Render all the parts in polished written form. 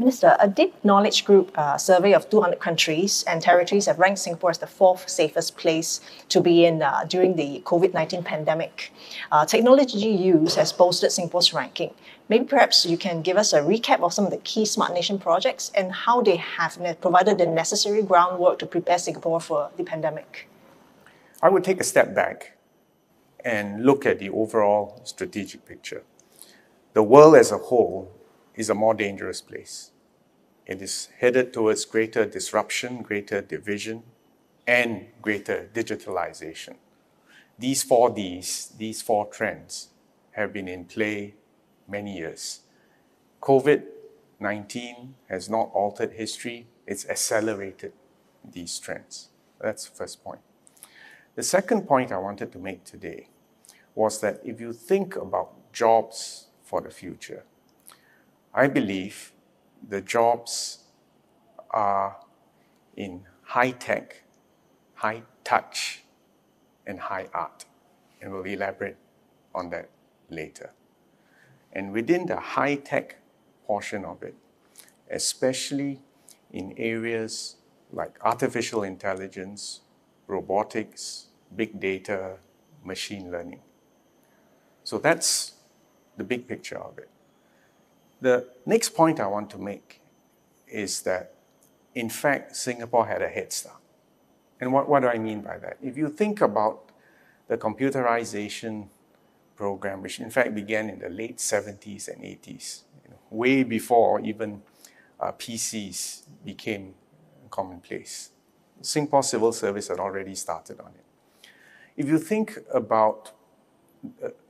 Minister, a deep knowledge group survey of 200 countries and territories have ranked Singapore as the 4th safest place to be in during the COVID-19 pandemic. Technology use has bolstered Singapore's ranking. Maybe perhaps you can give us a recap of some of the key Smart Nation projects and how they have provided the necessary groundwork to prepare Singapore for the pandemic. I would take a step back and look at the overall strategic picture. The world as a whole is a more dangerous place. It is headed towards greater disruption, greater division, and greater digitalization. These four Ds, these four trends, have been in play many years. COVID-19 has not altered history, it's accelerated these trends. That's the first point. The second point I wanted to make today was that if you think about jobs for the future, I believe the jobs are in high tech, high touch, and high art. And we'll elaborate on that later. And within the high tech portion of it, especially in areas like artificial intelligence, robotics, big data, machine learning. So that's the big picture of it. The next point I want to make is that, in fact, Singapore had a head start. And what do I mean by that? If you think about the computerization program, which in fact began in the late 70s and 80s, way before even PCs became commonplace, Singapore Civil Service had already started on it. If you think about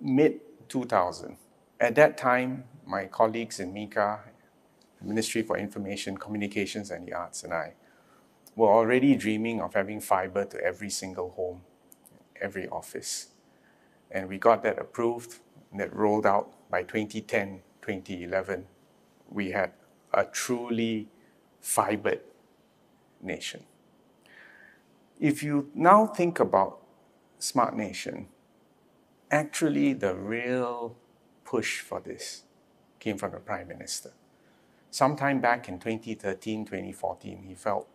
mid-2000, at that time, my colleagues in MICA, the Ministry for Information, Communications and the Arts, and I were already dreaming of having fiber to every single home, every office. And we got that approved and that rolled out by 2010, 2011. We had a truly fibered nation. If you now think about Smart Nation, actually the real push for this came from the Prime Minister. Sometime back in 2013, 2014, he felt,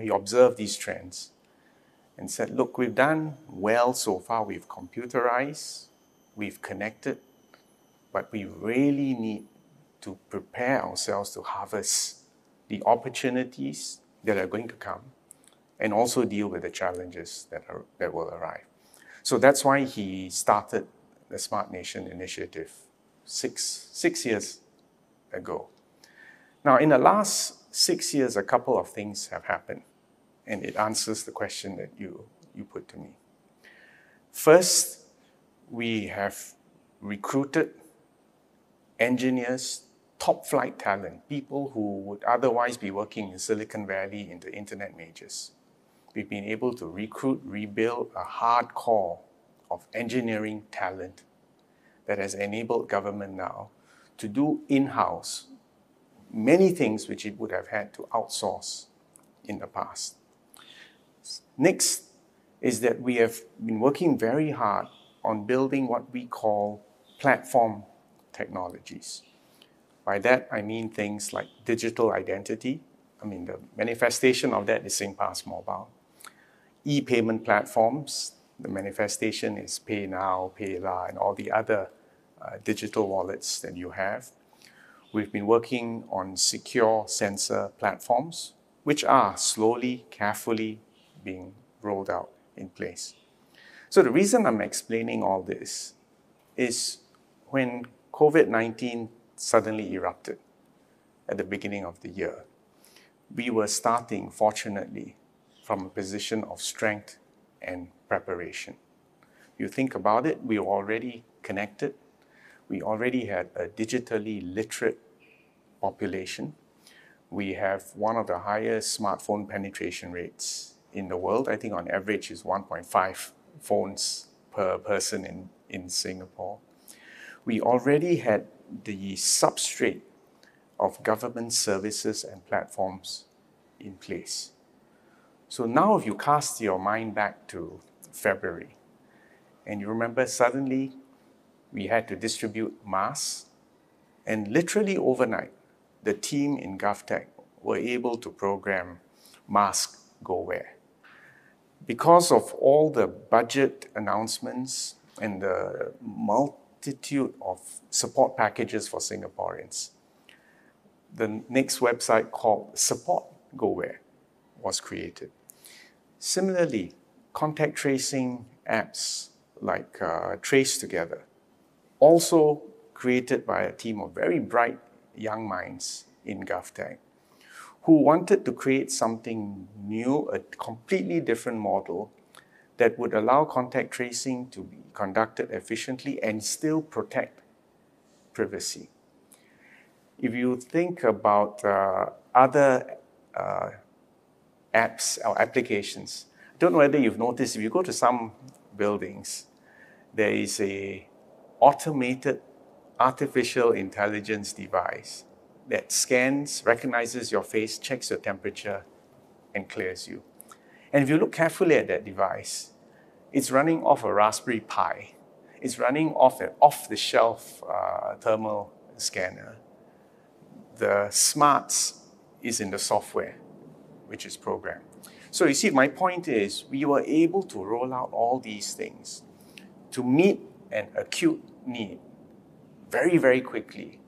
he observed these trends and said, look, we've done well so far. We've computerized, we've connected, but we really need to prepare ourselves to harvest the opportunities that are going to come and also deal with the challenges that will arrive. So that's why he started the Smart Nation Initiative six years ago. Now, in the last 6 years, a couple of things have happened, and it answers the question that you put to me. First, we have recruited engineers, top-flight talent, people who would otherwise be working in Silicon Valley into internet majors. We've been able to recruit, rebuild a hard core of engineering talent that has enabled government now to do in-house many things which it would have had to outsource in the past. Next is that we have been working very hard on building what we call platform technologies. By that, I mean things like digital identity. The manifestation of that is SingPass Mobile. E-payment platforms, the manifestation is PayNow, PayLa, and all the other digital wallets that you have. We've been working on secure sensor platforms, which are slowly, carefully being rolled out in place. So the reason I'm explaining all this is when COVID-19 suddenly erupted at the beginning of the year, we were starting, fortunately, from a position of strength and preparation. You think about it, we were already connected. We already had a digitally literate population. We have one of the highest smartphone penetration rates in the world. I think on average is 1.5 phones per person in Singapore. We already had the substrate of government services and platforms in place. So now if you cast your mind back to February, and you remember suddenly we had to distribute masks, and literally overnight, the team in GovTech were able to program Mask Go Where. Because of all the budget announcements and the multitude of support packages for Singaporeans, the next website called Support Go Where was created. Similarly, contact tracing apps like Trace Together, also created by a team of very bright young minds in GovTech, who wanted to create something new, a completely different model that would allow contact tracing to be conducted efficiently and still protect privacy. If you think about other apps or applications, I don't know whether you've noticed, if you go to some buildings, there is an automated artificial intelligence device that scans, recognizes your face, checks your temperature, and clears you. And if you look carefully at that device, it's running off a Raspberry Pi. It's running off an off-the-shelf thermal scanner. The smarts is in the software, which is programmed. So you see, my point is, we were able to roll out all these things to meet an acute need very, very quickly,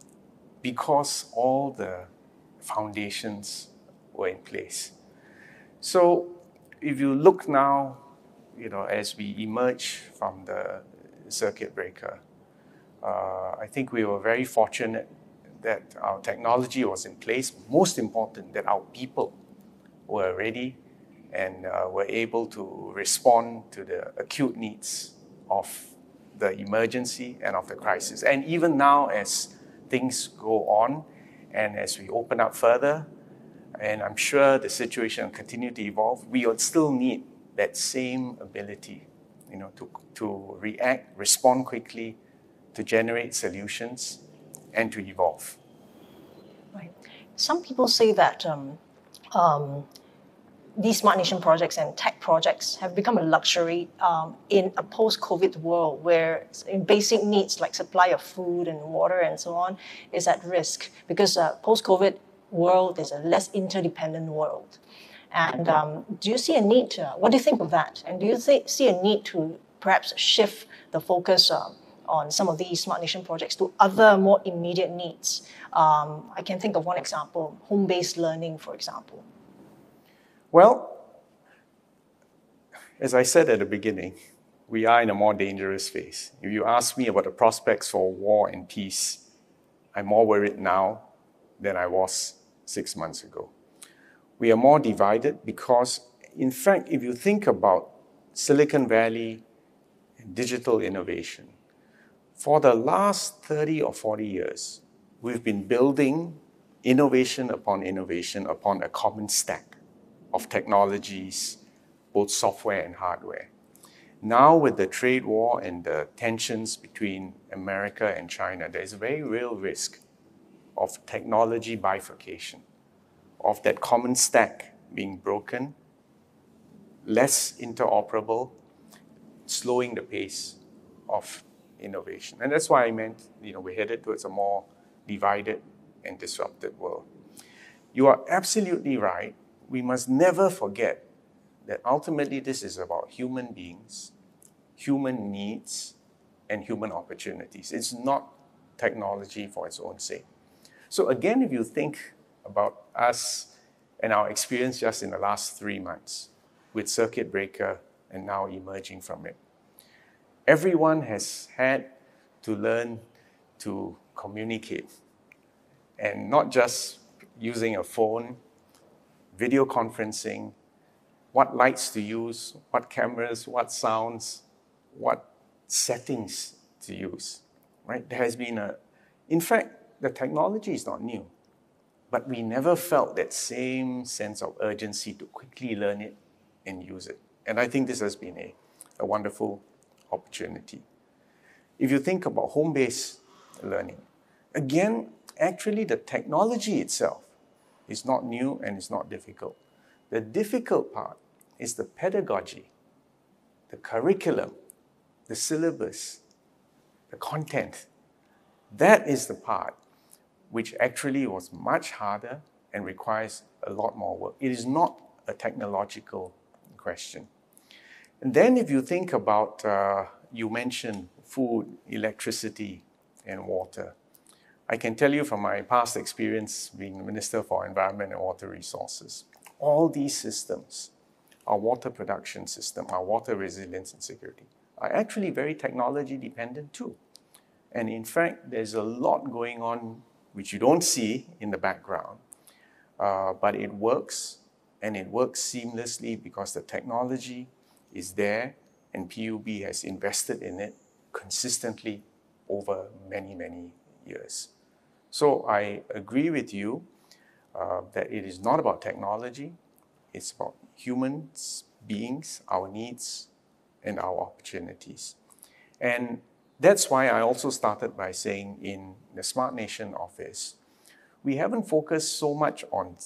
because all the foundations were in place. So if you look now, you know, as we emerge from the circuit breaker, I think we were very fortunate that our technology was in place. Most important, that our people were ready and were able to respond to the acute needs of the emergency and of the crisis. And even now, as things go on, and as we open up further, and I'm sure the situation will continue to evolve, we will still need that same ability, you know, to react, respond quickly, to generate solutions, and to evolve. Right. Some people say that these Smart Nation projects and tech projects have become a luxury in a post-COVID world where basic needs like supply of food and water and so on is at risk, because post-COVID world is a less interdependent world. And do you see a need to, what do you think of that? And do you see a need to perhaps shift the focus on some of these Smart Nation projects to other more immediate needs? I can think of one example, home-based learning, for example. Well, as I said at the beginning, we are in a more dangerous phase. If you ask me about the prospects for war and peace, I'm more worried now than I was 6 months ago. We are more divided because, in fact, if you think about Silicon Valley and digital innovation, for the last 30 or 40 years, we've been building innovation upon a common stack of technologies, both software and hardware. Now with the trade war and the tensions between America and China, there's a very real risk of technology bifurcation, of that common stack being broken, less interoperable, slowing the pace of innovation. And that's why I meant, you know, we're headed towards a more divided and disrupted world. You are absolutely right. We must never forget that ultimately this is about human beings, human needs, and human opportunities. It's not technology for its own sake. So again, if you think about us and our experience just in the last 3 months with Circuit Breaker and now emerging from it, everyone has had to learn to communicate, and not just using a phone, video conferencing, what lights to use, what cameras, what sounds, what settings to use, right? There has been a, in fact, the technology is not new, but we never felt that same sense of urgency to quickly learn it and use it. And I think this has been a wonderful opportunity. If you think about home-based learning, again, actually the technology itself is not new and it's not difficult. The difficult part is the pedagogy, the curriculum, the syllabus, the content. That is the part which actually was much harder and requires a lot more work. It is not a technological question. And then if you think about, you mentioned food, electricity, and water. I can tell you from my past experience being the Minister for Environment and Water Resources, all these systems, our water production system, our water resilience and security, are actually very technology dependent too. And in fact, there's a lot going on which you don't see in the background, but it works, and it works seamlessly because the technology is there and PUB has invested in it consistently over many, many years. So I agree with you that it is not about technology, it's about humans, beings, our needs, and our opportunities. And that's why I also started by saying in the Smart Nation office, we haven't focused so much on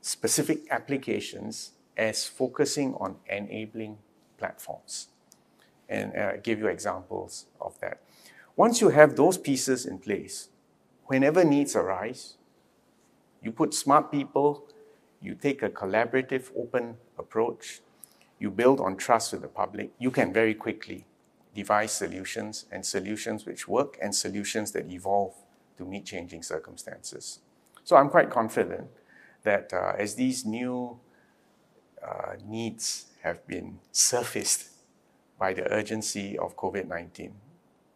specific applications as focusing on enabling platforms. And give you examples of that. Once you have those pieces in place, whenever needs arise, you put smart people, you take a collaborative, open approach, you build on trust with the public, you can very quickly devise solutions, and solutions which work, and solutions that evolve to meet changing circumstances. So I'm quite confident that as these new needs have been surfaced by the urgency of COVID-19,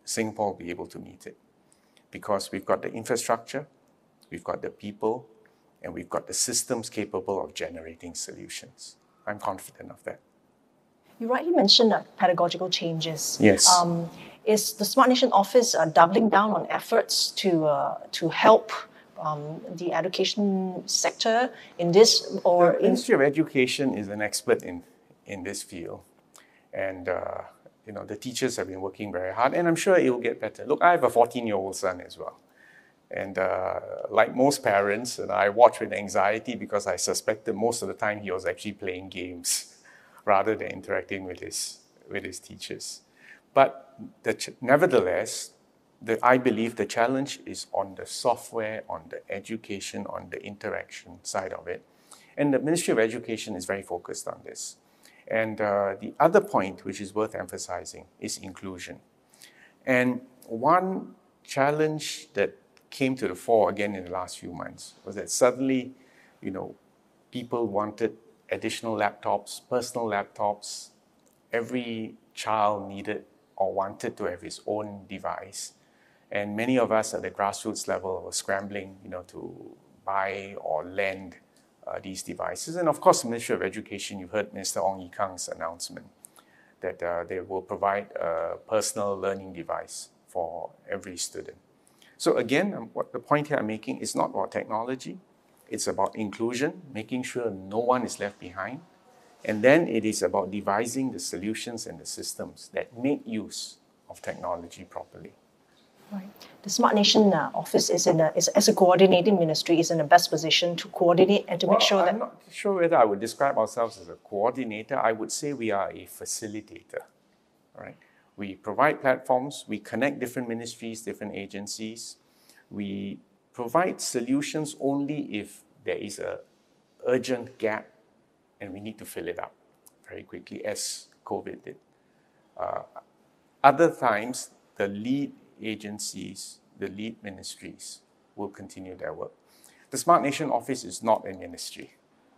Singapore will be able to meet it because we've got the infrastructure, we've got the people, and we've got the systems capable of generating solutions. I'm confident of that. You rightly mentioned pedagogical changes. Yes. Is the Smart Nation office doubling down on efforts to help the education sector in this? Or the Ministry of Education is an expert in this field, and the teachers have been working very hard, and I'm sure it will get better. Look, I have a 14-year-old son as well, and like most parents, and I watch with anxiety because I suspect that most of the time he was actually playing games rather than interacting with his teachers. But nevertheless, I believe the challenge is on the software, on the education, on the interaction side of it. And the Ministry of Education is very focused on this. And the other point which is worth emphasizing is inclusion. And one challenge that came to the fore again in the last few months was that suddenly, people wanted additional laptops, personal laptops. Every child needed or wanted to have his own device. And many of us at the grassroots level were scrambling, to buy or lend these devices. And of course, the Ministry of Education, you heard Minister Ong Ye Kang's announcement that they will provide a personal learning device for every student. So again, the point here I'm making is not about technology. It's about inclusion, making sure no one is left behind. And then it is about devising the solutions and the systems that make use of technology properly. Right. The Smart Nation office is as a coordinating ministry, is in the best position to coordinate and to make sure that... I'm not sure whether I would describe ourselves as a coordinator. I would say we are a facilitator. Right? We provide platforms, we connect different ministries, different agencies. We provide solutions only if there is an urgent gap and we need to fill it up very quickly, as COVID did. Other times, the lead agencies, the lead ministries will continue their work. The Smart Nation office is not a ministry,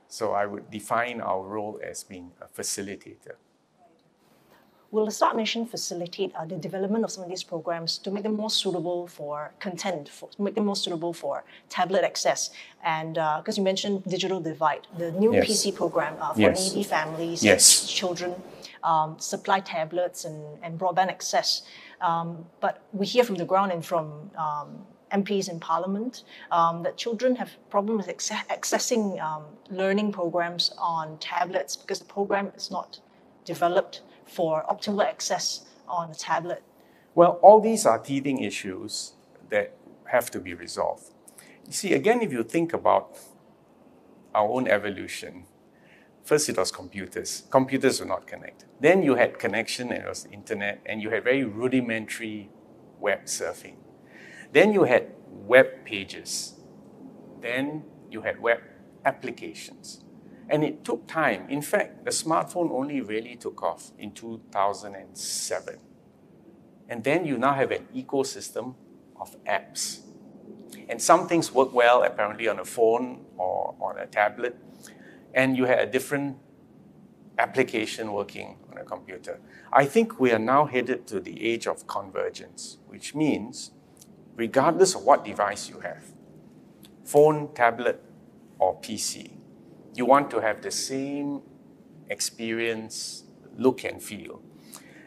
so I would define our role as being a facilitator. Will the Smart Nation facilitate the development of some of these programs to make them more suitable for content, make them more suitable for tablet access? And because you mentioned digital divide, the new yes. PC program for yes. needy families, yes. children, supply tablets and broadband access. But we hear from the ground and from MPs in Parliament that children have problems accessing learning programs on tablets because the program is not developed for optimal access on a tablet? Well, all these are teething issues that have to be resolved. You see, again, if you think about our own evolution, first it was computers. Computers were not connected. Then you had connection and it was the internet, and you had very rudimentary web surfing. Then you had web pages. Then you had web applications. And it took time. In fact, the smartphone only really took off in 2007. And then you now have an ecosystem of apps. And some things work well, apparently, on a phone or on a tablet. And you had a different application working on a computer. I think we are now headed to the age of convergence, which means regardless of what device you have, phone, tablet, or PC, you want to have the same experience, look and feel.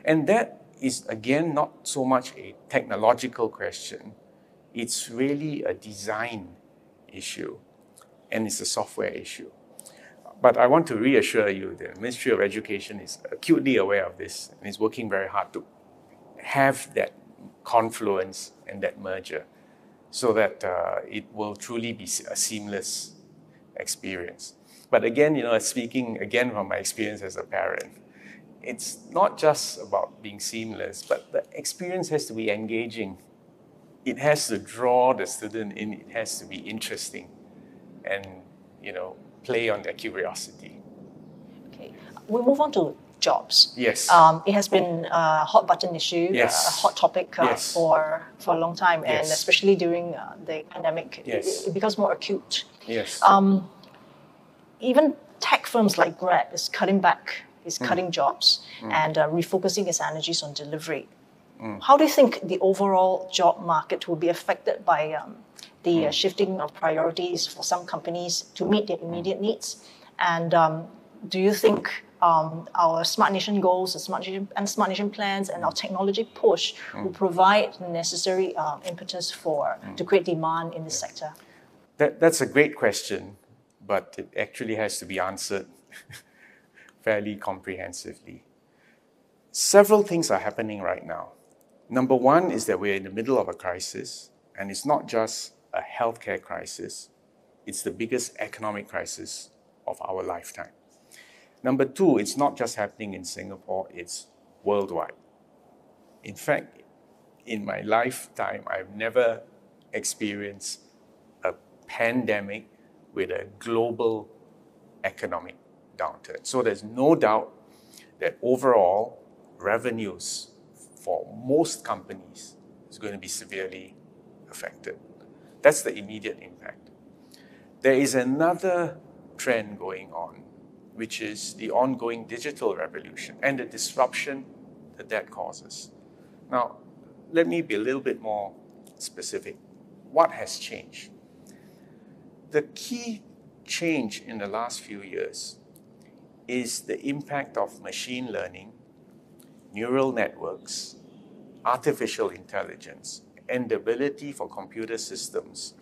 And that is, again, not so much a technological question. It's really a design issue, and it's a software issue. But I want to reassure you, the Ministry of Education is acutely aware of this and is working very hard to have that confluence and that merger so that it will truly be a seamless experience. But again, you know, speaking again from my experience as a parent, it's not just about being seamless, but the experience has to be engaging. It has to draw the student in. It has to be interesting and, you know, play on their curiosity. Okay. We'll move on to jobs. Yes. It has been a hot button issue, yes. A hot topic yes. for a long time, yes. And especially during the pandemic, yes. It becomes more acute. Yes. Even tech firms like Grab is cutting back, is cutting jobs and refocusing its energies on delivery. Mm. How do you think the overall job market will be affected by the shifting of priorities for some companies to meet their immediate needs? And do you think our Smart Nation goals and Smart Nation plans and our technology push will provide the necessary impetus to create demand in this sector? That's a great question, but it actually has to be answered fairly comprehensively. Several things are happening right now. Number one is that we're in the middle of a crisis, and it's not just a healthcare crisis, it's the biggest economic crisis of our lifetime. Number two, it's not just happening in Singapore, it's worldwide. In fact, in my lifetime, I've never experienced a pandemic with a global economic downturn. So there's no doubt that overall revenues for most companies is going to be severely affected. That's the immediate impact. There is another trend going on, which is the ongoing digital revolution and the disruption that causes. Now, let me be a little bit more specific. What has changed? The key change in the last few years is the impact of machine learning, neural networks, artificial intelligence, and the ability for computer systems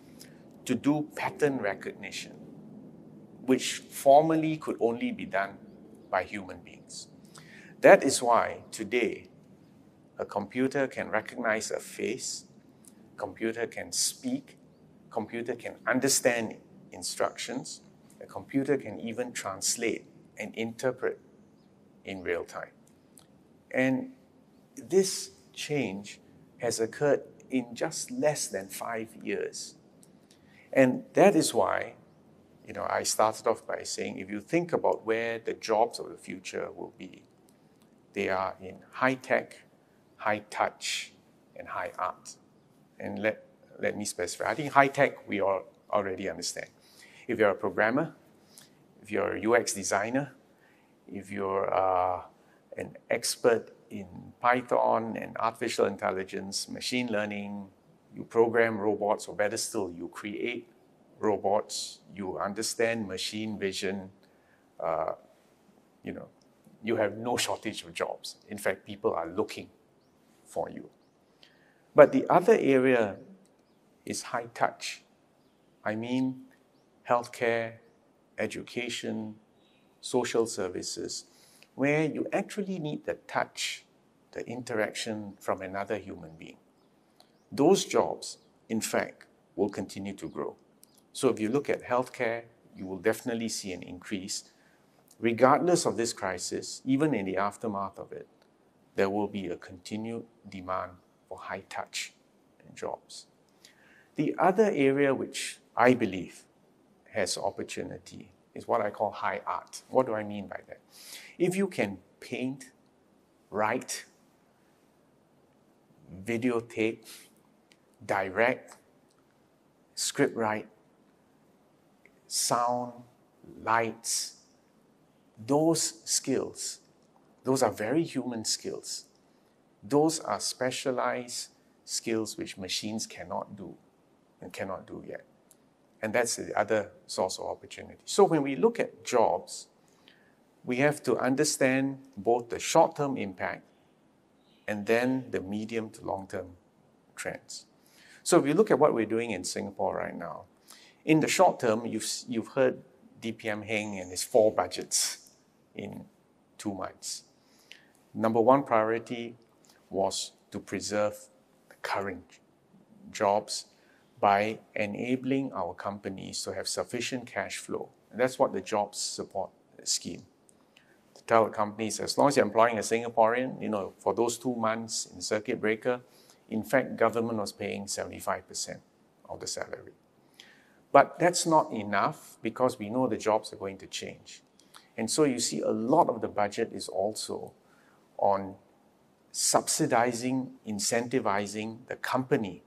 to do pattern recognition, which formerly could only be done by human beings. That is why today, a computer can recognize a face, computer can speak, computer can understand instructions, a computer can even translate and interpret in real time. And this change has occurred in just less than 5 years. And that is why, you know, I started off by saying, if you think about where the jobs of the future will be, they are in high tech, high touch, and high art. And let me specify. I think high tech, we all already understand. If you're a programmer, if you're a UX designer, if you're an expert in Python and artificial intelligence, machine learning, you program robots, or better still, you create robots, you understand machine vision, you know, you have no shortage of jobs. In fact, people are looking for you. But the other area is high touch. I mean, healthcare, education, social services, where you actually need the touch, the interaction from another human being. Those jobs, in fact, will continue to grow. So if you look at healthcare, you will definitely see an increase. Regardless of this crisis, even in the aftermath of it, there will be a continued demand for high touch jobs. The other area which I believe has opportunity is what I call high art. What do I mean by that? If you can paint, write, videotape, direct, script write, sound, lights, those skills, those are very human skills. Those are specialized skills which machines cannot do and cannot do yet. And that's the other source of opportunity. So when we look at jobs, we have to understand both the short-term impact and then the medium to long-term trends. So if you look at what we're doing in Singapore right now, in the short term, you've heard DPM Heng and his 4 budgets in 2 months. Number one priority was to preserve the current jobs by enabling our companies to have sufficient cash flow. And that's what the jobs support scheme. To tell the companies, as long as you're employing a Singaporean, you know, for those 2 months in Circuit Breaker, in fact, government was paying 75% of the salary. But that's not enough because we know the jobs are going to change. And so you see a lot of the budget is also on subsidizing, incentivizing the company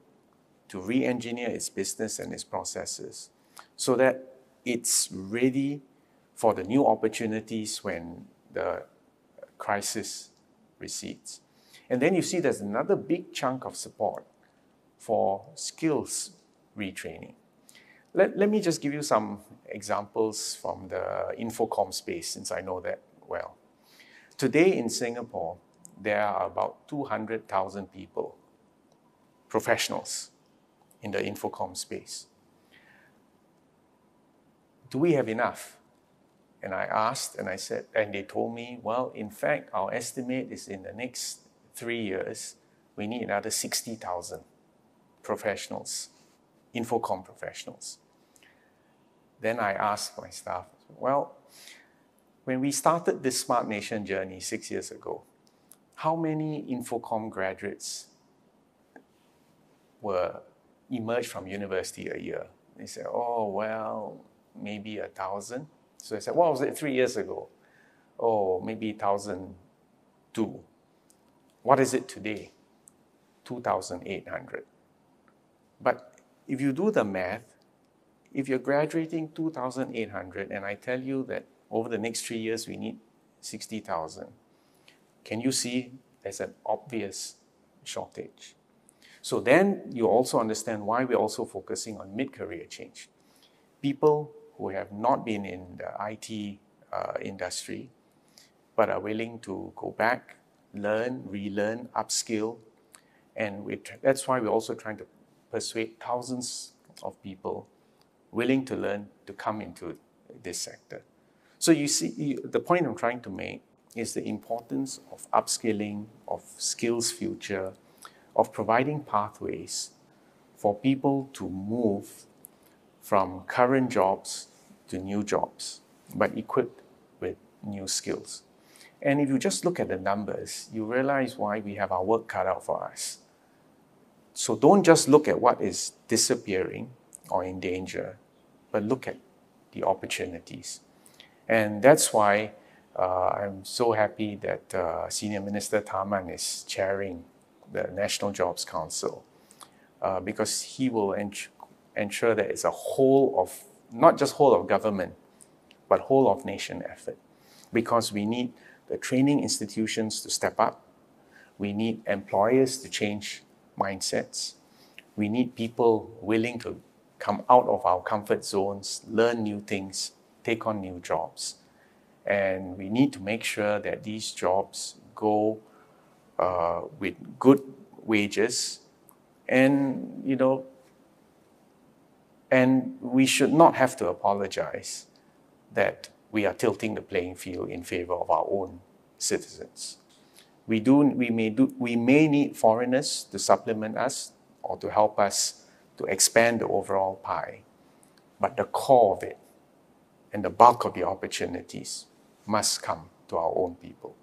to re-engineer its business and its processes so that it's ready for the new opportunities when the crisis recedes. And then you see there's another big chunk of support for skills retraining. Let me just give you some examples from the infocomm space, since I know that well. Today in Singapore, there are about 200,000 people, professionals, in the infocomm space. Do we have enough? And I asked, and I said, and they told me, well, in fact, our estimate is in the next 3 years, we need another 60,000 professionals, infocomm professionals. Then I asked my staff, well, when we started this Smart Nation journey 6 years ago, how many infocomm graduates emerged from university a year? They said, oh, well, maybe 1,000. So I said, what was it 3 years ago? Oh, maybe 1,002. What is it today? 2,800. But if you do the math, if you're graduating 2,800 and I tell you that over the next 3 years we need 60,000, can you see there's an obvious shortage? So then you also understand why we're also focusing on mid-career change. People who have not been in the IT industry, but are willing to go back, learn, relearn, upskill. And that's why we're also trying to persuade thousands of people willing to learn to come into this sector. So you see, the point I'm trying to make is the importance of upskilling, of skills future, of providing pathways for people to move from current jobs to new jobs, but equipped with new skills. And if you just look at the numbers, you realize why we have our work cut out for us. So don't just look at what is disappearing or in danger, but look at the opportunities. And that's why I'm so happy that Senior Minister Tharman is chairing the National Jobs Council, because he will ensure that it's a whole of, not just whole of government, but whole of nation effort. Because we need the training institutions to step up. We need employers to change mindsets. We need people willing to come out of our comfort zones, learn new things, take on new jobs. And we need to make sure that these jobs go with good wages, and you know, and we should not have to apologize that we are tilting the playing field in favor of our own citizens. We may need foreigners to supplement us or to help us to expand the overall pie, but the core of it and the bulk of the opportunities must come to our own people.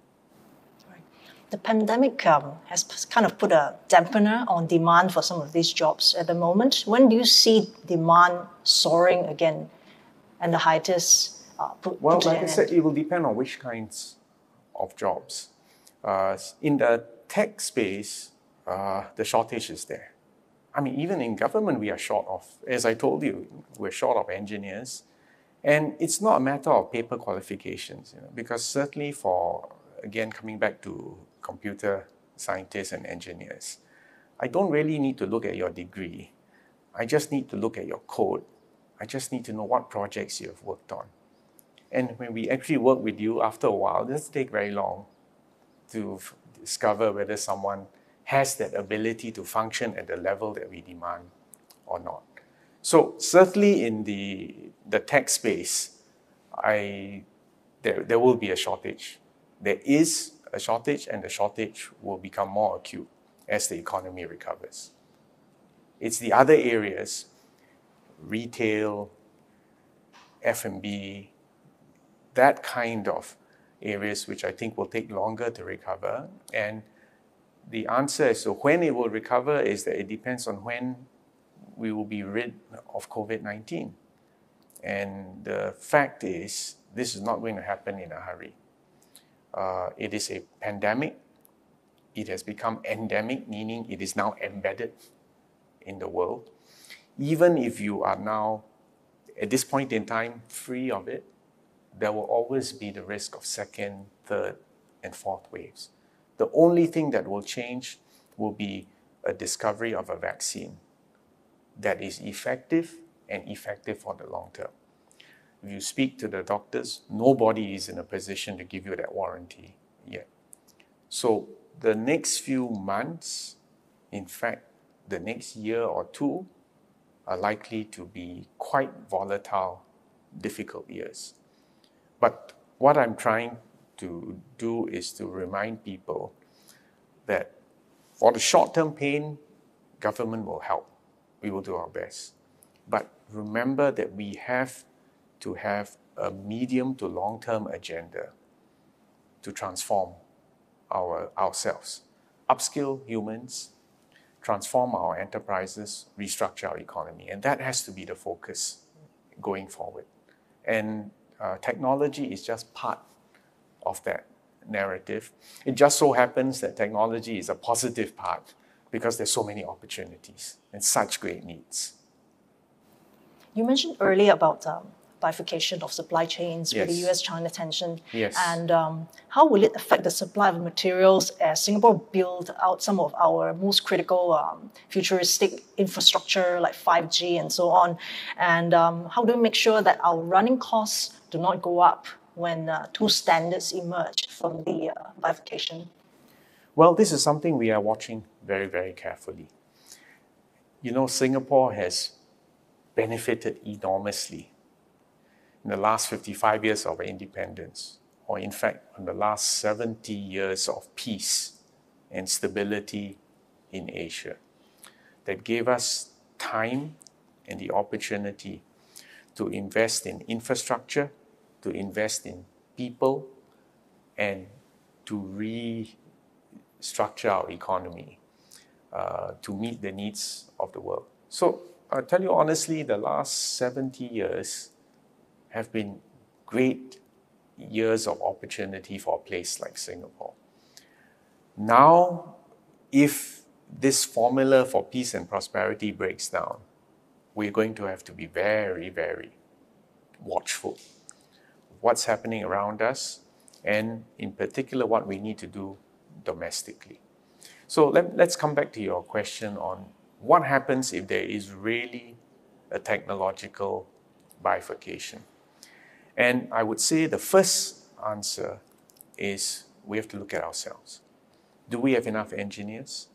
the pandemic has kind of put a dampener on demand for some of these jobs at the moment. When do you see demand soaring again and the hiatus? Well, like I said, it will depend on which kinds of jobs. In the tech space, the shortage is there. I mean, even in government, we are short of, as I told you, we're short of engineers. And it's not a matter of paper qualifications, you know, because certainly for, again, coming back to computer scientists and engineers, I don't really need to look at your degree. I just need to look at your code. I just need to know what projects you have worked on. And when we actually work with you, after a while, it doesn't take very long to discover whether someone has that ability to function at the level that we demand or not. So certainly in the tech space, there will be a shortage. There is a shortage, and the shortage will become more acute as the economy recovers. It's the other areas, retail, F&B, that kind of areas which I think will take longer to recover. And the answer is, so when it will recover is that it depends on when we will be rid of COVID-19. And the fact is, this is not going to happen in a hurry. It is a pandemic. It has become endemic, meaning it is now embedded in the world. Even if you are now, at this point in time, free of it, there will always be the risk of second, third, and fourth waves. The only thing that will change will be a discovery of a vaccine that is effective and effective for the long term. If you speak to the doctors, nobody is in a position to give you that warranty yet. So the next few months, in fact, the next year or two, are likely to be quite volatile, difficult years. But what I'm trying to do is to remind people that for the short-term pain, government will help. We will do our best. But remember that we have to have a medium to long-term agenda to transform ourselves, upskill humans, transform our enterprises, restructure our economy. And that has to be the focus going forward. And technology is just part of that narrative. It just so happens that technology is a positive part because there's so many opportunities and such great needs. You mentioned earlier about bifurcation of supply chains with the US-China tension. Yes. And how will it affect the supply of materials as Singapore builds out some of our most critical futuristic infrastructure like 5G and so on? And how do we make sure that our running costs do not go up when two standards emerge from the bifurcation? Well, this is something we are watching very, very carefully. You know, Singapore has benefited enormously in the last 55 years of independence, or in fact, in the last 70 years of peace and stability in Asia, that gave us time and the opportunity to invest in infrastructure, to invest in people, and to restructure our economy to meet the needs of the world. So I'll tell you honestly, the last 70 years have been great years of opportunity for a place like Singapore. Now, if this formula for peace and prosperity breaks down, we're going to have to be very, very watchful of what's happening around us, and in particular, what we need to do domestically. So let's come back to your question on what happens if there is really a technological bifurcation. And I would say the first answer is we have to look at ourselves. Do we have enough engineers?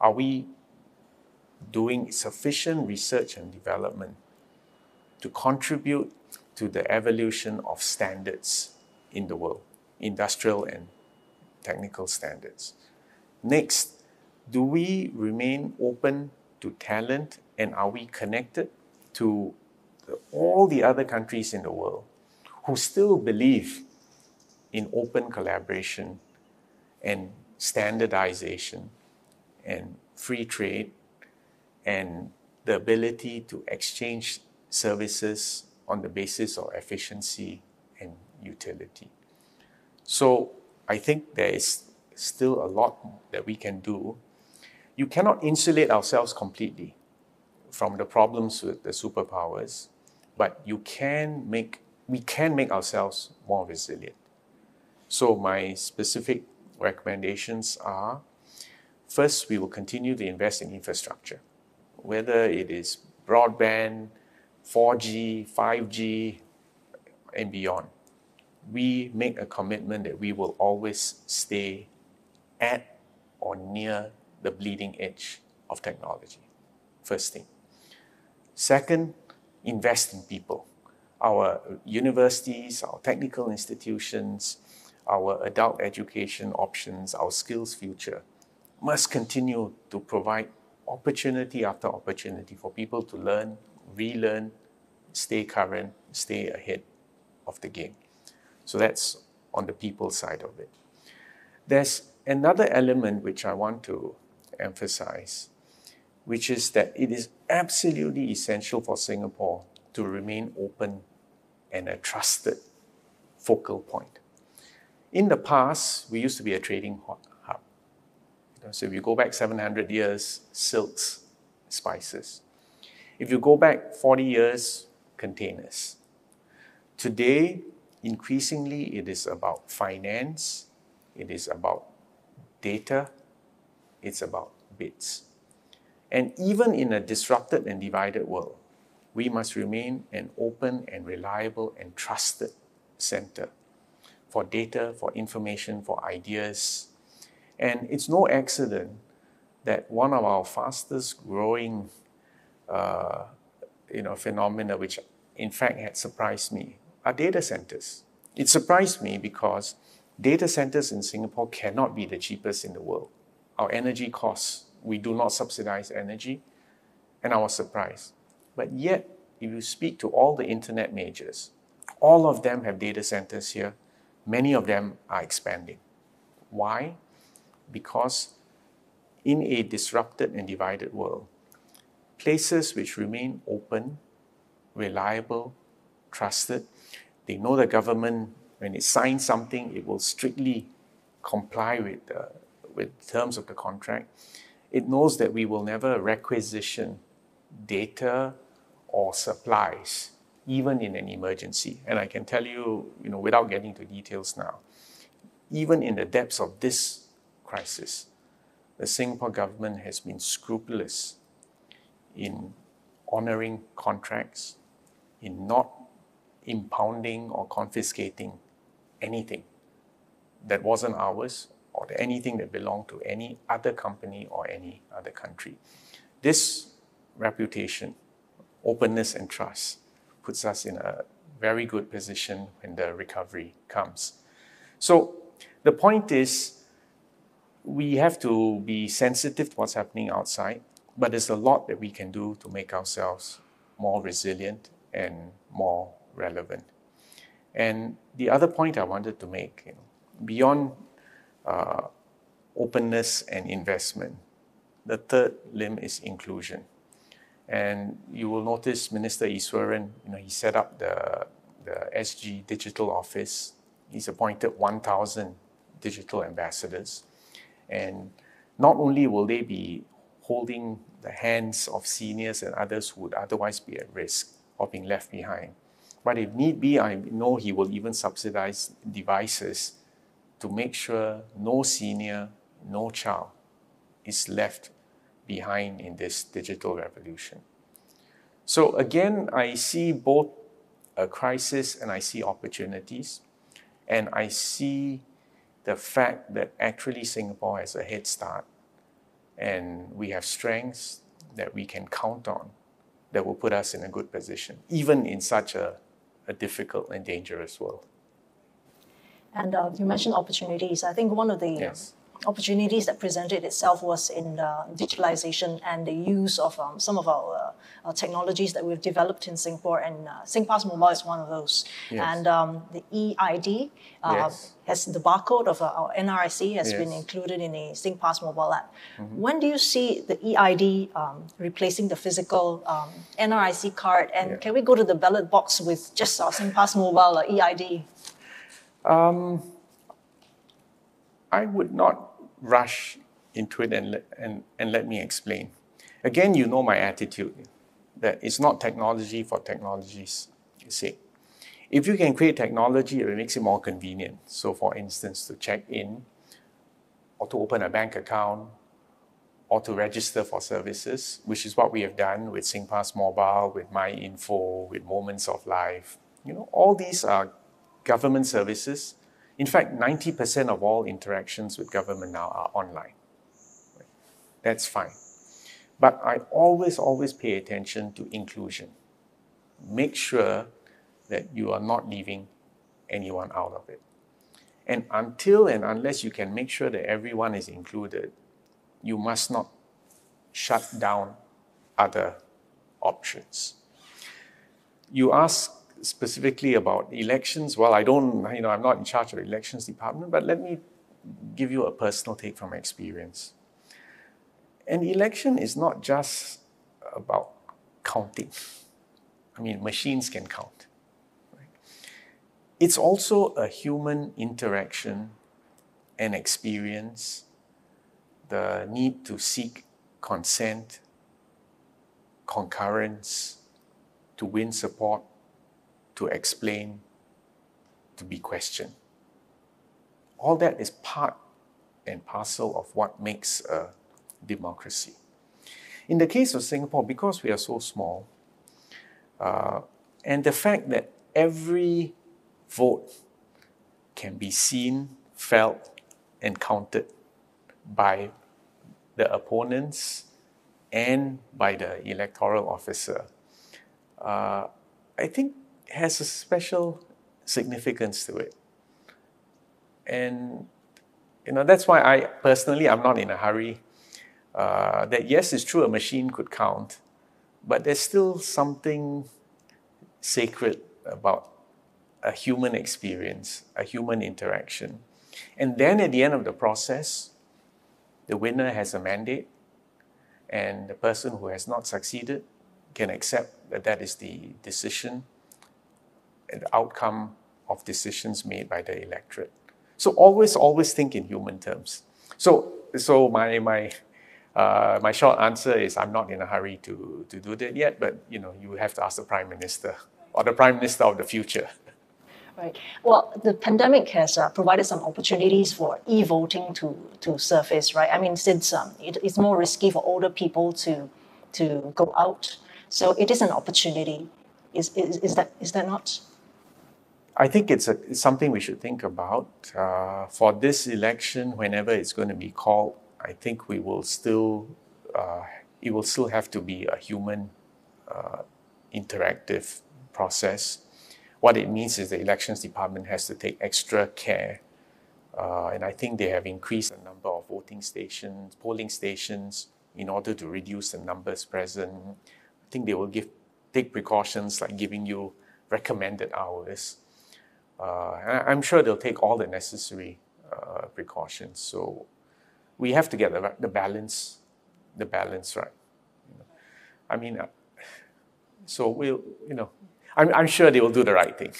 Are we doing sufficient research and development to contribute to the evolution of standards in the world, industrial and technical standards? Next, do we remain open to talent, and are we connected to all the other countries in the world who still believe in open collaboration and standardization and free trade and the ability to exchange services on the basis of efficiency and utility. So I think there is still a lot that we can do. You cannot insulate ourselves completely from the problems with the superpowers, but we can make ourselves more resilient. So my specific recommendations are, first, we will continue to invest in infrastructure, whether it is broadband, 4G, 5G, and beyond. We make a commitment that we will always stay at or near the bleeding edge of technology, first thing. Second, invest in people. Our universities, our technical institutions, our adult education options, our skills future must continue to provide opportunity after opportunity for people to learn, relearn, stay current, stay ahead of the game. So that's on the people side of it. There's another element which I want to emphasize, which is that it is absolutely essential for Singapore to remain open and a trusted focal point. In the past, we used to be a trading hub. So if you go back 700 years, silks, spices. If you go back 40 years, containers. Today, increasingly, it is about finance, it is about data, it's about bits. And even in a disrupted and divided world, we must remain an open and reliable and trusted center for data, for information, for ideas. And it's no accident that one of our fastest growing phenomena, which in fact had surprised me, are data centers. It surprised me because data centers in Singapore cannot be the cheapest in the world. Our energy costs, we do not subsidize energy, and I was surprised. But yet, if you speak to all the internet majors, all of them have data centers here. Many of them are expanding. Why? Because in a disrupted and divided world, places which remain open, reliable, trusted, they know the government, when it signs something, it will strictly comply with terms of the contract. It knows that we will never requisition data or supplies, even in an emergency. And I can tell you, without getting into details now, even in the depths of this crisis, the Singapore government has been scrupulous in honoring contracts, in not impounding or confiscating anything that wasn't ours or anything that belonged to any other company or any other country. This reputation, openness and trust puts us in a very good position when the recovery comes. So the point is, we have to be sensitive to what's happening outside, but there's a lot that we can do to make ourselves more resilient and more relevant. And the other point I wanted to make, beyond openness and investment, the third limb is inclusion. And you will notice Minister Iswaran, he set up the SG Digital Office. He's appointed 1,000 digital ambassadors. And not only will they be holding the hands of seniors and others who would otherwise be at risk of being left behind, but if need be, I know he will even subsidize devices to make sure no senior, no child is left behind in this digital revolution. So again, I see both a crisis and I see opportunities, and I see the fact that actually Singapore has a head start and we have strengths that we can count on that will put us in a good position, even in such a difficult and dangerous world. And you mentioned opportunities. I think one of the opportunities that presented itself was in digitalization and the use of some of our technologies that we've developed in Singapore, and SingPass Mobile is one of those. Yes. And the EID, yes, has the barcode of our NRIC has, yes, been included in a SingPass Mobile app. Mm-hmm. When do you see the EID replacing the physical NRIC card, and, yeah, can we go to the ballot box with just our SingPass Mobile EID? I would not rush into it and let me explain. Again, you know my attitude that it's not technology for technology's sake. If you can create technology that makes it more convenient, so for instance, to check in, or to open a bank account, or to register for services, which is what we have done with SingPass Mobile, with MyInfo, with Moments of Life, you know, all these are government services. In fact, 90% of all interactions with government now are online. That's fine. But I always pay attention to inclusion. Make sure that you are not leaving anyone out of it. And until and unless you can make sure that everyone is included, you must not shut down other options. You ask specifically about elections. Well, I don't, you know, I'm not in charge of the elections department, but let me give you a personal take from my experience. An election is not just about counting. I mean, machines can count. Right? It's also a human interaction and experience, the need to seek consent, concurrence, to win support, to explain, to be questioned. All that is part and parcel of what makes a democracy. In the case of Singapore, because we are so small, and the fact that every vote can be seen, felt, and counted by the opponents and by the electoral officer, I think has a special significance to it. And you know, that's why I personally, I'm not in a hurry. That yes, it's true, a machine could count, but there's still something sacred about a human experience, a human interaction. And then at the end of the process, the winner has a mandate, and the person who has not succeeded can accept that that is the decision, the outcome of decisions made by the electorate. So always think in human terms. So my short answer is I'm not in a hurry to do that yet, but you know, you have to ask the Prime Minister or the Prime Minister of the future. Right. Well, the pandemic has provided some opportunities for e-voting to surface, right? I mean, since it's more risky for older people to go out, so it is an opportunity. Is that not? I think it's something we should think about. For this election, whenever it's going to be called, I think we will still, it will still have to be a human interactive process. What it means is the elections department has to take extra care. And I think they have increased the number of voting stations, polling stations, in order to reduce the numbers present. I think they will take precautions like giving you recommended hours. I'm sure they'll take all the necessary precautions. So we have to get the balance right. You know? I mean, so we'll, you know, I'm sure they will do the right thing.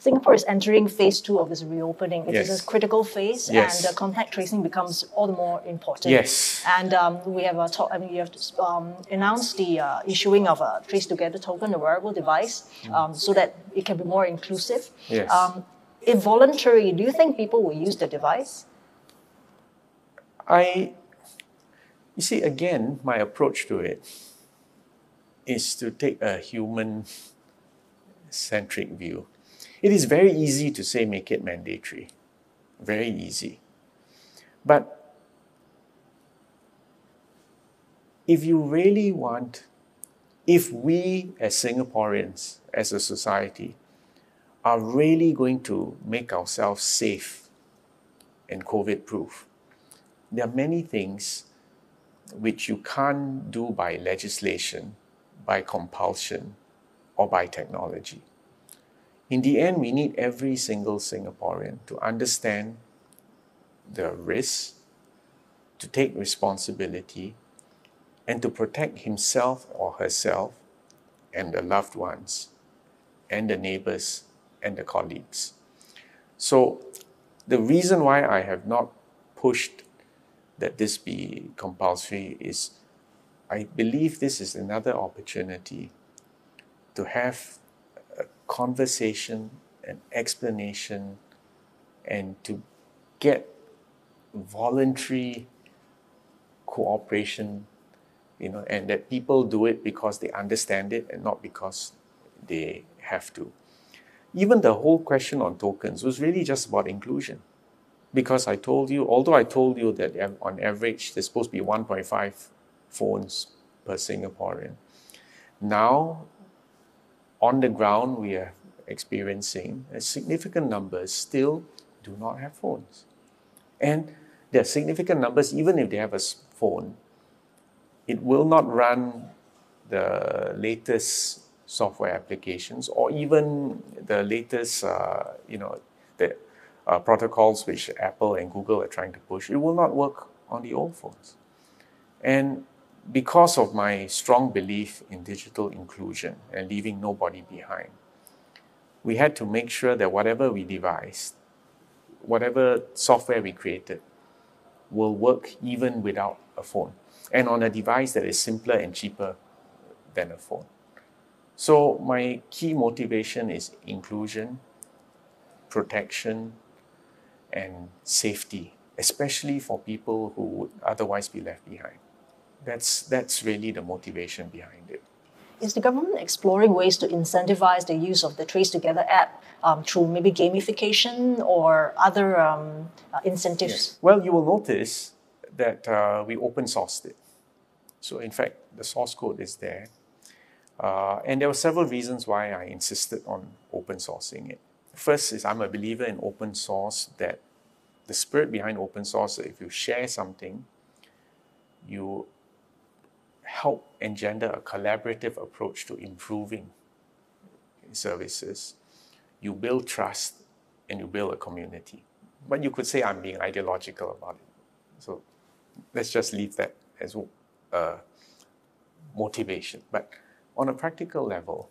Singapore is entering phase 2 of its reopening. It, yes, is a critical phase, yes, and contact tracing becomes all the more important. Yes. And we have announced the issuing of a Trace Together token, a wearable device, so that it can be more inclusive. Yes. If voluntary, do you think people will use the device? You see, again, my approach to it is to take a human-centric view. It is very easy to say make it mandatory, very easy. But if you really want, if we as Singaporeans, as a society, are really going to make ourselves safe and COVID-proof. There are many things which you can't do by legislation, by compulsion, or by technology. In the end, we need every single Singaporean to understand the risks, to take responsibility, and to protect himself or herself and the loved ones and the neighbors and the colleagues. So the reason why I have not pushed that this be compulsory is I believe this is another opportunity to have a conversation, an explanation, and to get voluntary cooperation, you know, and that people do it because they understand it and not because they have to. Even the whole question on tokens was really just about inclusion. Because I told you, although I told you that on average there's supposed to be 1.5 phones per Singaporean, now on the ground we are experiencing a significant number still do not have phones. And there are significant numbers, even if they have a phone, it will not run the latest software applications or even the latest, protocols which Apple and Google are trying to push. It will not work on the old phones. And because of my strong belief in digital inclusion and leaving nobody behind, we had to make sure that whatever we devised, whatever software we created, will work even without a phone and on a device that is simpler and cheaper than a phone. So my key motivation is inclusion, protection, and safety, especially for people who would otherwise be left behind. That's really the motivation behind it. Is the government exploring ways to incentivize the use of the Trace Together app through maybe gamification or other incentives? Yes. Well, you will notice that we open sourced it. So in fact, the source code is there. And there were several reasons why I insisted on open sourcing it. First is I'm a believer in open source, that the spirit behind open source, if you share something, you help engender a collaborative approach to improving services. You build trust and you build a community. But you could say I'm being ideological about it. So let's just leave that as motivation. But on a practical level,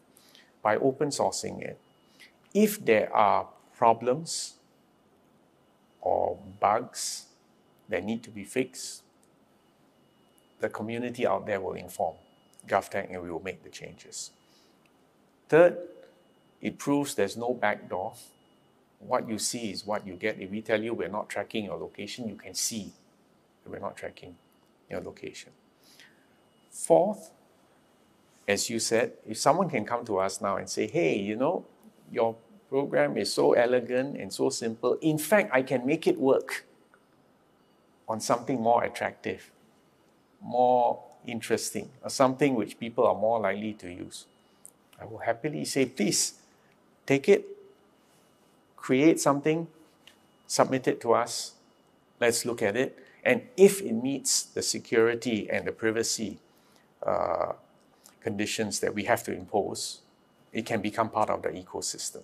by open sourcing it, if there are problems or bugs that need to be fixed, the community out there will inform GovTech and we will make the changes. Third, it proves there's no backdoor. What you see is what you get. If we tell you we're not tracking your location, you can see that we're not tracking your location. Fourth, as you said, if someone can come to us now and say, hey, you know, your program is so elegant and so simple. In fact, I can make it work on something more attractive, more interesting, or something which people are more likely to use. I will happily say, please take it, create something, submit it to us, let's look at it. And if it meets the security and the privacy conditions that we have to impose, it can become part of the ecosystem.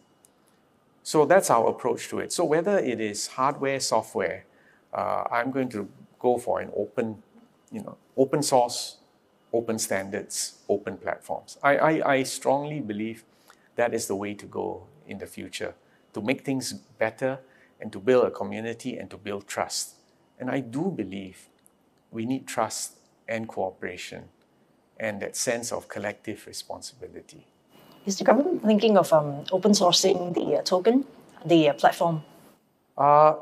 So that's our approach to it. So whether it is hardware, software, I'm going to go for an open, open source, open standards, open platforms. I strongly believe that is the way to go in the future, to make things better and to build a community and to build trust. And I do believe we need trust and cooperation and that sense of collective responsibility. Is the government thinking of open sourcing the token, the platform?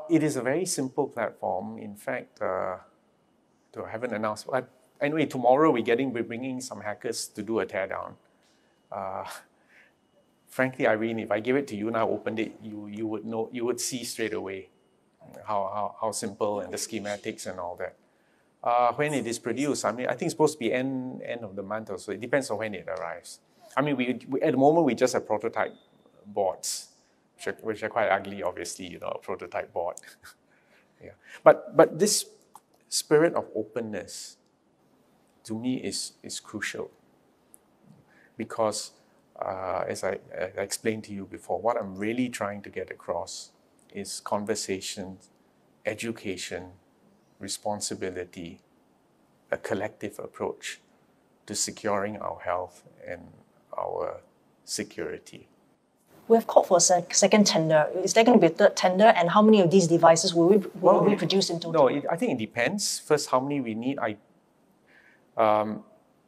It is a very simple platform. In fact, I haven't announced. But anyway, tomorrow we're bringing some hackers to do a teardown. Frankly, Irene, if I give it to you and I opened it, you would know, you would see straight away how simple and the schematics and all that. When it is produced, I mean, I think it's supposed to be end of the month or so. It depends on when it arrives. I mean, we at the moment we just have prototype boards, which are quite ugly, obviously. You know, a prototype board. Yeah. But this spirit of openness, to me, is crucial. Because as I explained to you before, what I'm really trying to get across is conversation, education, responsibility, a collective approach to securing our health and our security. We have called for a second tender. Is there going to be a third tender, and how many of these devices will we produce in total? No, I think it depends. First, how many we need.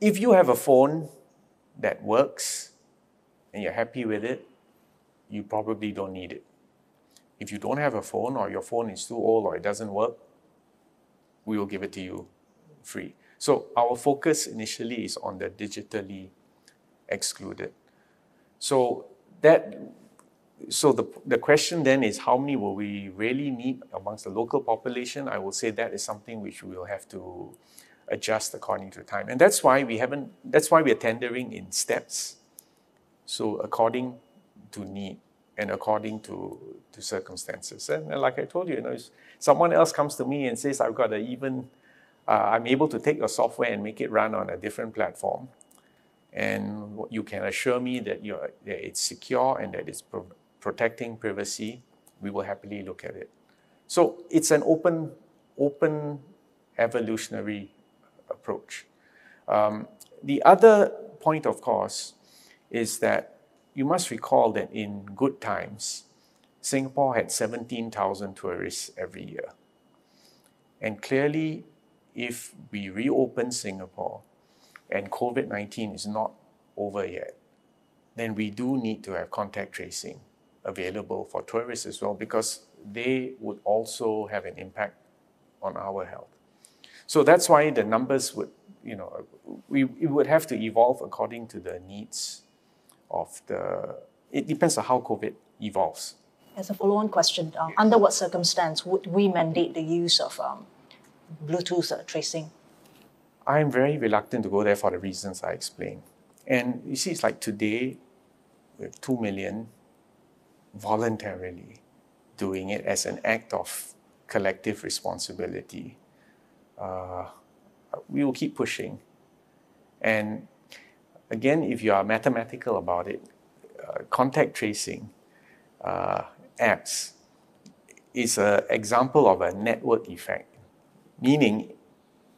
If you have a phone that works and you're happy with it, you probably don't need it. If you don't have a phone, or your phone is too old, or it doesn't work, we will give it to you free. So our focus initially is on the digitally excluded. So the question then is, how many will we really need amongst the local population? I will say that is something which we will have to adjust according to time. And that's why we are tendering in steps. So according to need and according to circumstances. And like I told you, if someone else comes to me and says, I've got I'm able to take your software and make it run on a different platform, and you can assure me that it's secure and that it's protecting privacy, we will happily look at it. So it's an open evolutionary approach. The other point, of course, is that you must recall that in good times, Singapore had 17,000 tourists every year. And clearly, if we reopen Singapore and COVID-19 is not over yet, then we do need to have contact tracing available for tourists as well, because they would also have an impact on our health. So that's why the numbers would, it would have to evolve according to the needs of it depends on how COVID evolves. As a follow-on question, under what circumstance would we mandate the use of Bluetooth tracing? I'm very reluctant to go there for the reasons I explained. And you see, it's like today, we have 2 million voluntarily doing it as an act of collective responsibility. We will keep pushing. And again, if you are mathematical about it, contact tracing apps is an example of a network effect. Meaning,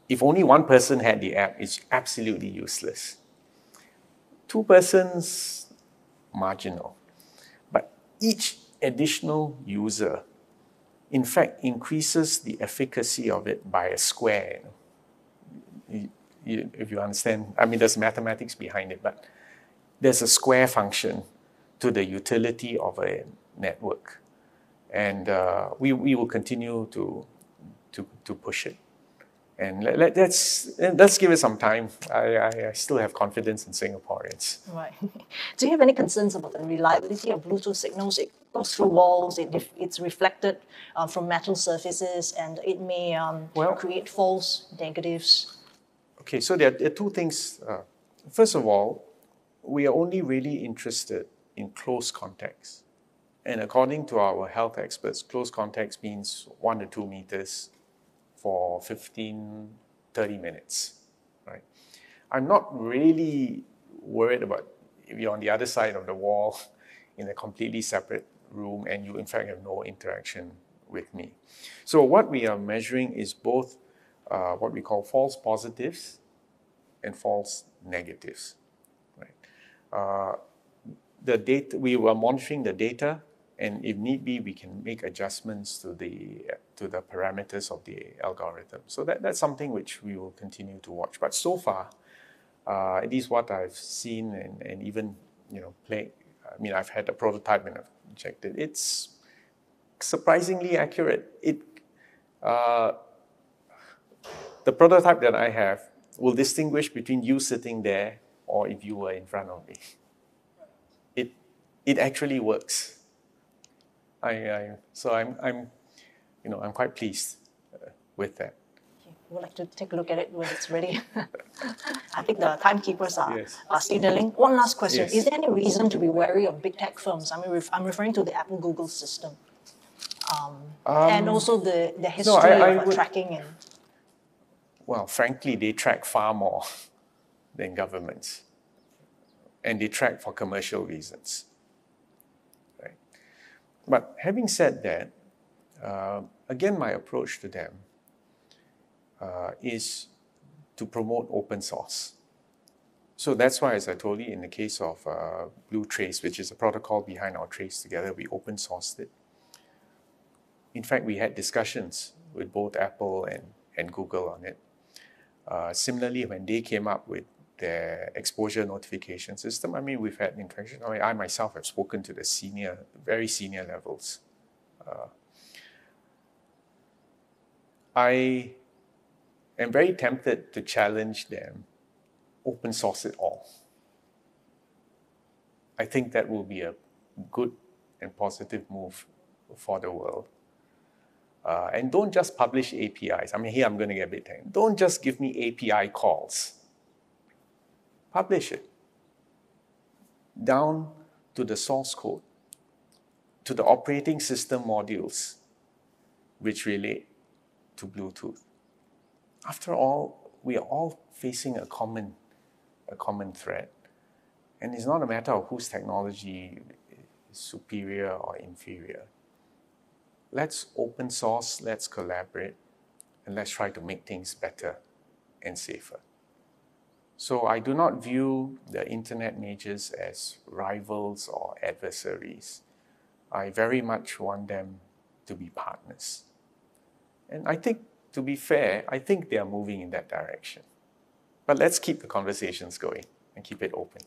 if only one person had the app, it's absolutely useless. Two persons, marginal. But each additional user, in fact, increases the efficacy of it by a square. If you understand, I mean, there's mathematics behind it, but there's a square function to the utility of a network. And we will continue to push it. And let's give it some time. I still have confidence in Singaporeans. Right. Do you have any concerns about the reliability of Bluetooth signals? It goes through walls, it's reflected from metal surfaces, and it may create false negatives. Okay, so there are two things. First of all, we are only really interested in close contacts. And according to our health experts, close contacts means 1 to 2 meters for 15, 30 minutes, right? I'm not really worried about if you're on the other side of the wall in a completely separate room and you in fact have no interaction with me. So what we are measuring is both what we call false positives and false negatives, right? The data, we were monitoring the data, and if need be, we can make adjustments to the parameters of the algorithm. So that's something which we will continue to watch. But so far, at least what I've seen, and even I've had a prototype and I've checked it. It's surprisingly accurate. The prototype that I have will distinguish between you sitting there or if you were in front of me. It actually works. I'm quite pleased with that. Okay. We'd like to take a look at it when it's ready. I think the timekeepers are signaling. One last question. Yes. Is there any reason to be wary of big tech firms? I'm referring to the Apple-Google system. and also the history of tracking? And... Well, frankly, they track far more than governments. And they track for commercial reasons. Right? But having said that, again, my approach to them is to promote open source. So that's why, as I told you, in the case of BlueTrace, which is a protocol behind our Trace Together, we open sourced it. In fact, we had discussions with both Apple and Google on it. Similarly, when they came up with their exposure notification system, I mean, we've had interaction. I mean, I myself have spoken to the senior, very senior levels. I am very tempted to challenge them, open source it all. I think that will be a good and positive move for the world. And don't just publish APIs. I mean, here I'm going to get a bit tired. Don't just give me API calls. Publish it down to the source code, to the operating system modules, which relate to Bluetooth. After all, we are all facing a common threat. And it's not a matter of whose technology is superior or inferior. Let's open source, let's collaborate, and let's try to make things better and safer. So I do not view the internet majors as rivals or adversaries. I very much want them to be partners. And I think, to be fair, I think they are moving in that direction. But let's keep the conversations going and keep it open.